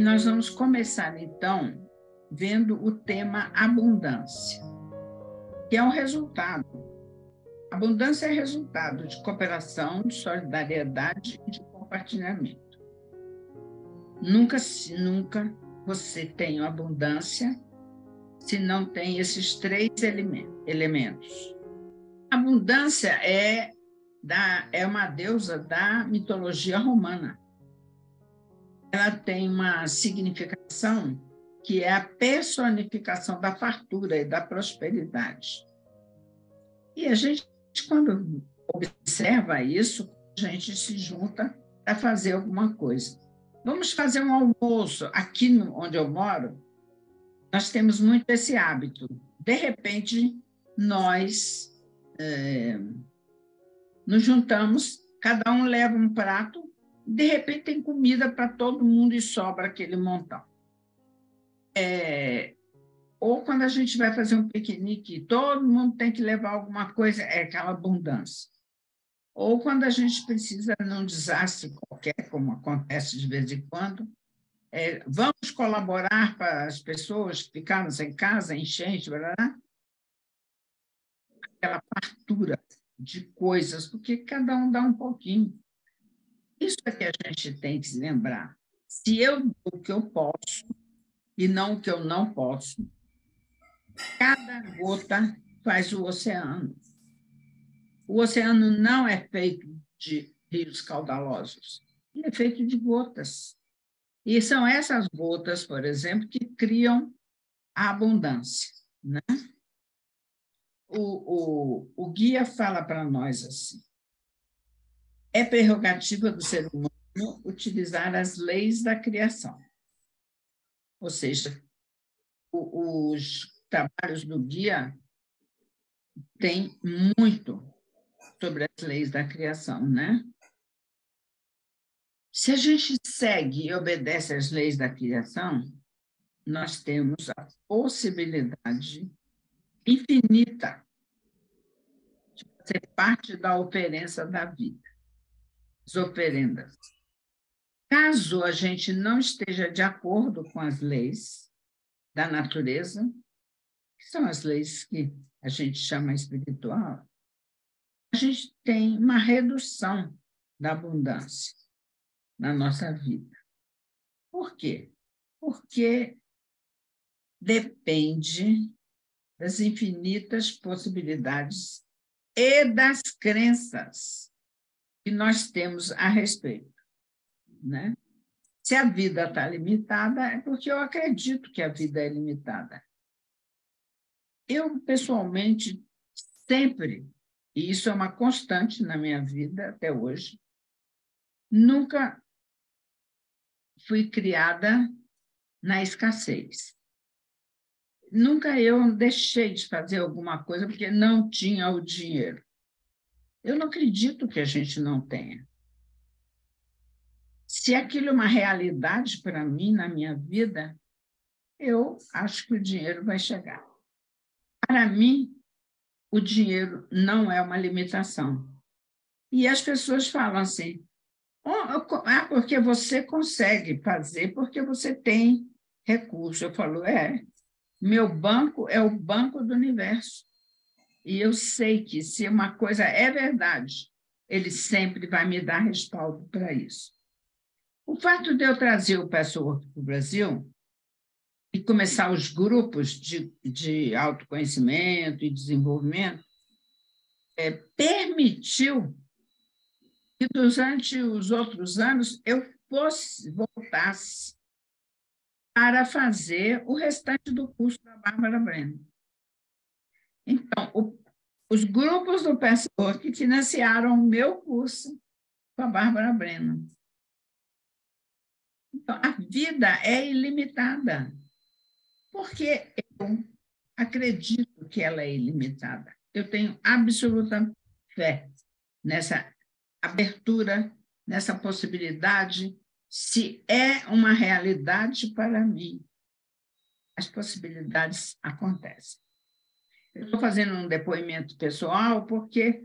E nós vamos começar, então, vendo o tema abundância, que é um resultado. Abundância é resultado de cooperação, de solidariedade e de compartilhamento. Nunca você tem abundância se não tem esses três elementos. A abundância é uma deusa da mitologia romana. Ela tem uma significação que é a personificação da fartura e da prosperidade. E a gente, quando observa isso, a gente se junta para fazer alguma coisa. Vamos fazer um almoço. Aqui onde eu moro, nós temos muito esse hábito. De repente, nós nos juntamos, cada um leva um prato, de repente tem comida para todo mundo e sobra aquele montão. Ou quando a gente vai fazer um piquenique, todo mundo tem que levar alguma coisa, é aquela abundância. Ou quando a gente precisa, num desastre qualquer, como acontece de vez em quando, vamos colaborar para as pessoas ficarmos em casa, enchente, blá, blá, aquela fartura de coisas, porque cada um dá um pouquinho. Isso é que a gente tem que se lembrar. Se eu dou o que eu posso e não o que eu não posso, cada gota faz o oceano. O oceano não é feito de rios caudalosos, ele é feito de gotas. E são essas gotas, por exemplo, que criam a abundância, né? O guia fala para nós assim: é prerrogativa do ser humano utilizar as leis da criação. Ou seja, os trabalhos do guia têm muito sobre as leis da criação, né? Se a gente segue e obedece às leis da criação, nós temos a possibilidade infinita de fazer parte da oferenda da vida. As oferendas. Caso a gente não esteja de acordo com as leis da natureza, que são as leis que a gente chama espiritual, a gente tem uma redução da abundância na nossa vida. Por quê? Porque depende das infinitas possibilidades e das crenças que nós temos a respeito, né? Se a vida está limitada, é porque eu acredito que a vida é limitada. Eu, pessoalmente, sempre, e isso é uma constante na minha vida até hoje, nunca fui criada na escassez. Nunca eu deixei de fazer alguma coisa porque não tinha o dinheiro. Eu não acredito que a gente não tenha. Se aquilo é uma realidade para mim, na minha vida, eu acho que o dinheiro vai chegar. Para mim, o dinheiro não é uma limitação. E as pessoas falam assim: porque você consegue fazer, porque você tem recurso. Eu falo, meu banco é o banco do universo. E eu sei que, se uma coisa é verdade, ele sempre vai me dar respaldo para isso. O fato de eu trazer o Password para o Brasil e começar os grupos de autoconhecimento e desenvolvimento permitiu que, durante os outros anos, eu voltasse para fazer o restante do curso da Bárbara Brennan. Então, os grupos do Password que financiaram o meu curso com a Bárbara Brennan. Então, a vida é ilimitada, porque eu acredito que ela é ilimitada. Eu tenho absoluta fé nessa abertura, nessa possibilidade, se é uma realidade para mim. As possibilidades acontecem. Eu estou fazendo um depoimento pessoal porque,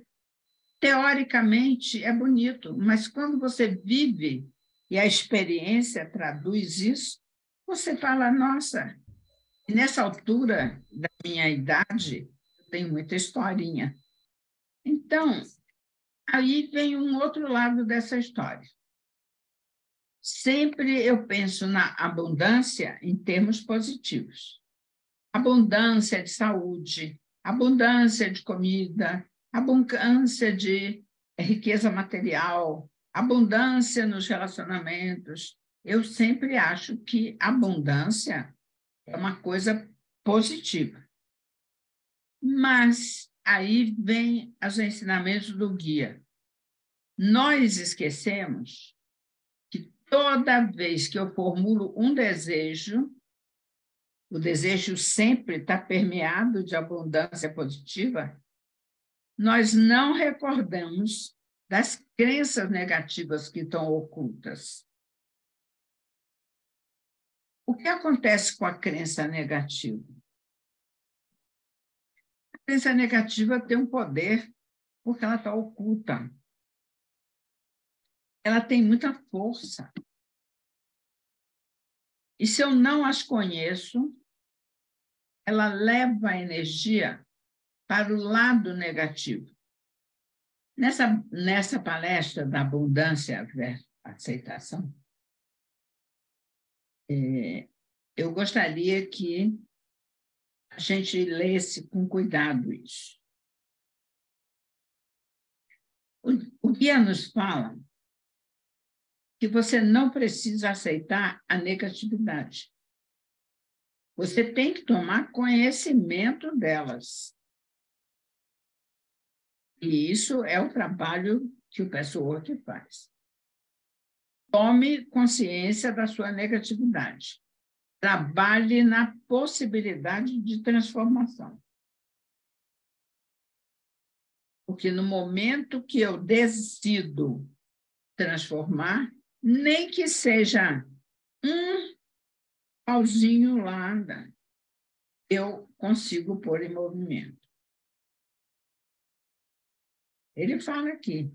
teoricamente, é bonito, mas quando você vive e a experiência traduz isso, Você fala, nossa, nessa altura da minha idade, eu tenho muita historinha. Então, aí vem um outro lado dessa história. Sempre eu penso na abundância em termos positivos. Abundância de saúde, abundância de comida, abundância de riqueza material, abundância nos relacionamentos. Eu sempre acho que abundância é uma coisa positiva. Mas aí vem os ensinamentos do guia. Nós esquecemos que toda vez que eu formulo um desejo, o desejo sempre está permeado de abundância positiva, nós não recordamos das crenças negativas que estão ocultas. O que acontece com a crença negativa? A crença negativa tem um poder porque ela está oculta. Ela tem muita força. E se eu não as conheço, ela leva a energia para o lado negativo. Nessa palestra da abundância versus aceitação, eu gostaria que a gente lesse com cuidado isso. O guia nos fala que você não precisa aceitar a negatividade. Você tem que tomar conhecimento delas. E isso é o trabalho que o Pessowork faz. Tome consciência da sua negatividade. Trabalhe na possibilidade de transformação. Porque no momento que eu decido transformar, nem que seja um pauzinho lá, eu consigo pôr em movimento. Ele fala aqui,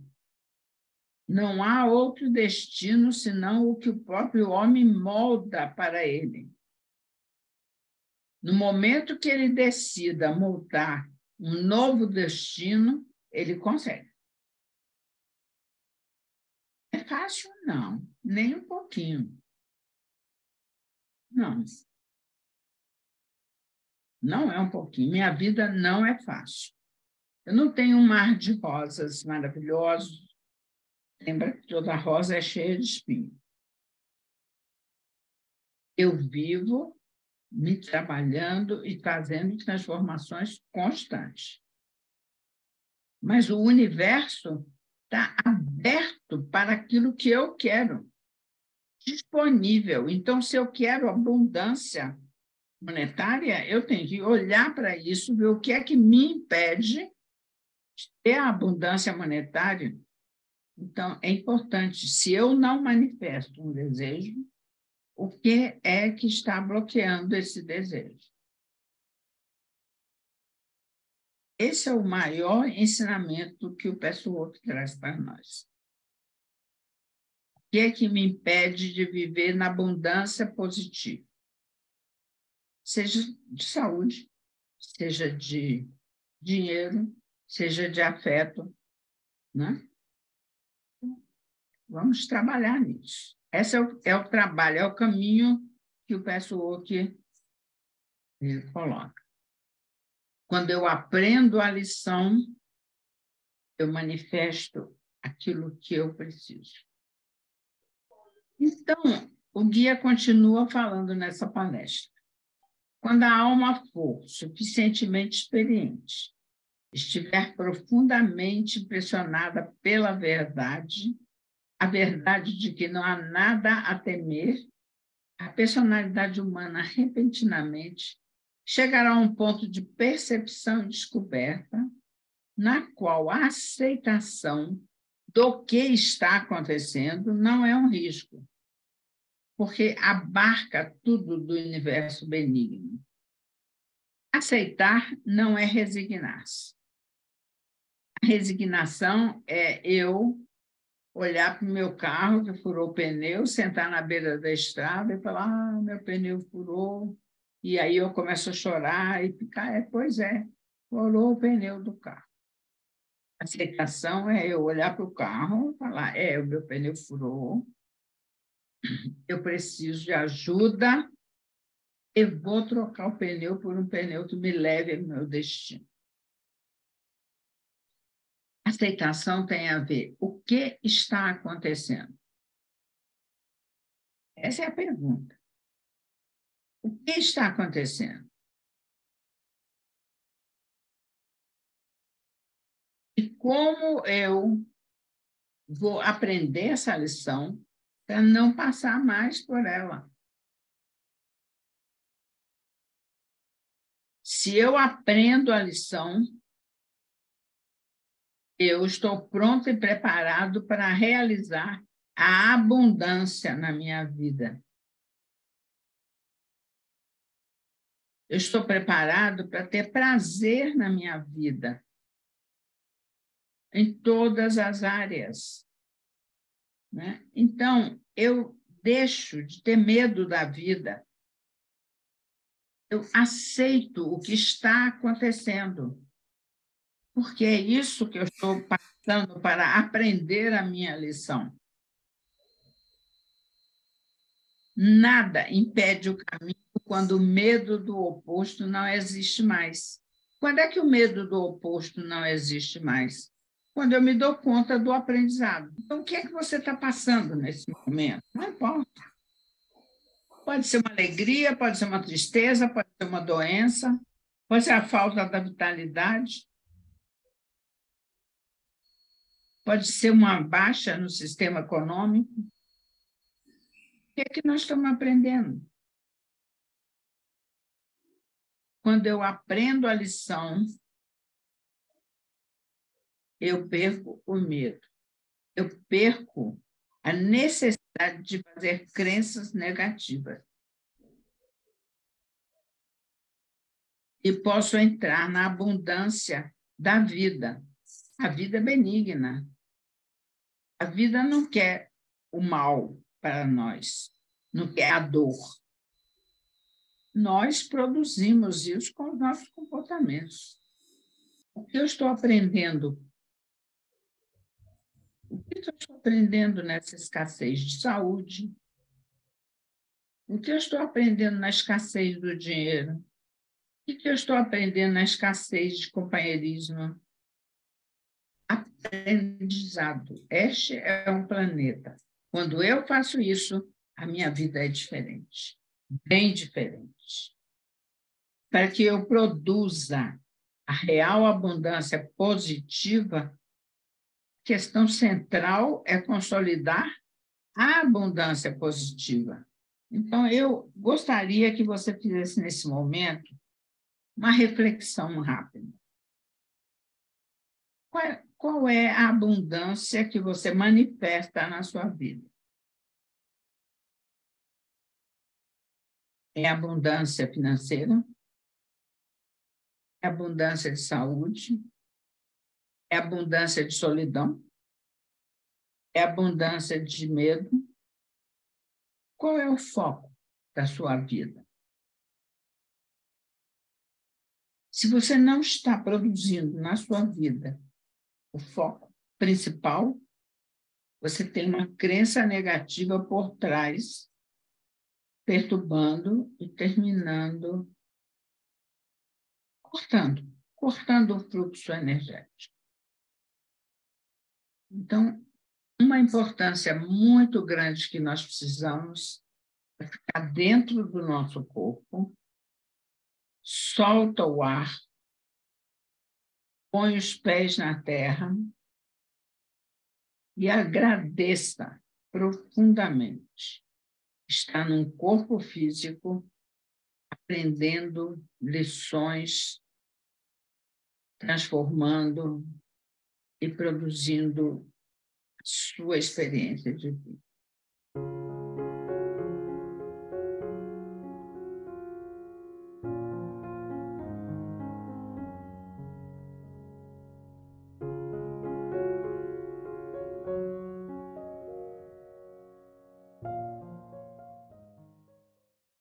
não há outro destino senão o que o próprio homem molda para ele. No momento que ele decida moldar um novo destino, ele consegue. É fácil? Não, nem um pouquinho. Não. Não é um pouquinho. Minha vida não é fácil. Eu não tenho um mar de rosas maravilhosos. Lembra que toda rosa é cheia de espinho. Eu vivo me trabalhando e fazendo transformações constantes. Mas o universo está aberto para aquilo que eu quero, disponível. Então, se eu quero abundância monetária, eu tenho que olhar para isso, ver o que é que me impede de ter a abundância monetária. Então, é importante, se eu não manifesto um desejo, o que é que está bloqueando esse desejo? Esse é o maior ensinamento que o Pessowork traz para nós. O que é que me impede de viver na abundância positiva? Seja de saúde, seja de dinheiro, seja de afeto, né? Vamos trabalhar nisso. Esse é o trabalho, é o caminho que o Pessowork coloca. Quando eu aprendo a lição, eu manifesto aquilo que eu preciso. Então, o guia continua falando nessa palestra. Quando a alma for suficientemente experiente, estiver profundamente impressionada pela verdade, a verdade de que não há nada a temer, a personalidade humana repentinamente chegará a um ponto de percepção e descoberta na qual a aceitação do que está acontecendo não é um risco, porque abarca tudo do universo benigno. Aceitar não é resignar-se. A resignação é eu olhar para o meu carro que furou o pneu, sentar na beira da estrada e falar, ah, meu pneu furou. E aí eu começo a chorar e ficar, pois é, furou o pneu do carro. A aceitação é eu olhar para o carro e falar, o meu pneu furou, eu preciso de ajuda, eu vou trocar o pneu por um pneu que me leve ao meu destino. Aceitação tem a ver o que está acontecendo. Essa é a pergunta. O que está acontecendo? E como eu vou aprender essa lição para não passar mais por ela? Se eu aprendo a lição, eu estou pronto e preparado para realizar a abundância na minha vida. Eu estou preparado para ter prazer na minha vida, em todas as áreas, né? Então, eu deixo de ter medo da vida. Eu aceito o que está acontecendo, porque é isso que eu estou passando para aprender a minha lição. Nada impede o caminho quando o medo do oposto não existe mais. Quando é que o medo do oposto não existe mais? Quando eu me dou conta do aprendizado. Então, o que é que você está passando nesse momento? Não importa. Pode ser uma alegria, pode ser uma tristeza, pode ser uma doença, pode ser a falta da vitalidade, pode ser uma baixa no sistema econômico. O que é que nós estamos aprendendo? Quando eu aprendo a lição, eu perco o medo. Eu perco a necessidade de fazer crenças negativas. E posso entrar na abundância da vida. A vida é benigna. A vida não quer o mal para nós, não quer a dor. Nós produzimos isso com os nossos comportamentos. O que eu estou aprendendo? O que eu estou aprendendo nessa escassez de saúde? O que eu estou aprendendo na escassez do dinheiro? O que eu estou aprendendo na escassez de companheirismo? Aprendizado. Este é um planeta. Quando eu faço isso, a minha vida é diferente. Bem diferente, para que eu produza a real abundância positiva. A questão central é consolidar a abundância positiva. Então, eu gostaria que você fizesse, nesse momento, uma reflexão rápida. Qual é a abundância que você manifesta na sua vida? É abundância financeira, é abundância de saúde, é abundância de solidão, é abundância de medo. Qual é o foco da sua vida? Se você não está produzindo na sua vida o foco principal, você tem uma crença negativa por trás, perturbando e terminando, cortando o fluxo energético. Então, uma importância muito grande que nós precisamos é ficar dentro do nosso corpo, solta o ar, põe os pés na terra e agradeça profundamente. Está num corpo físico, aprendendo lições, transformando e produzindo a sua experiência de vida.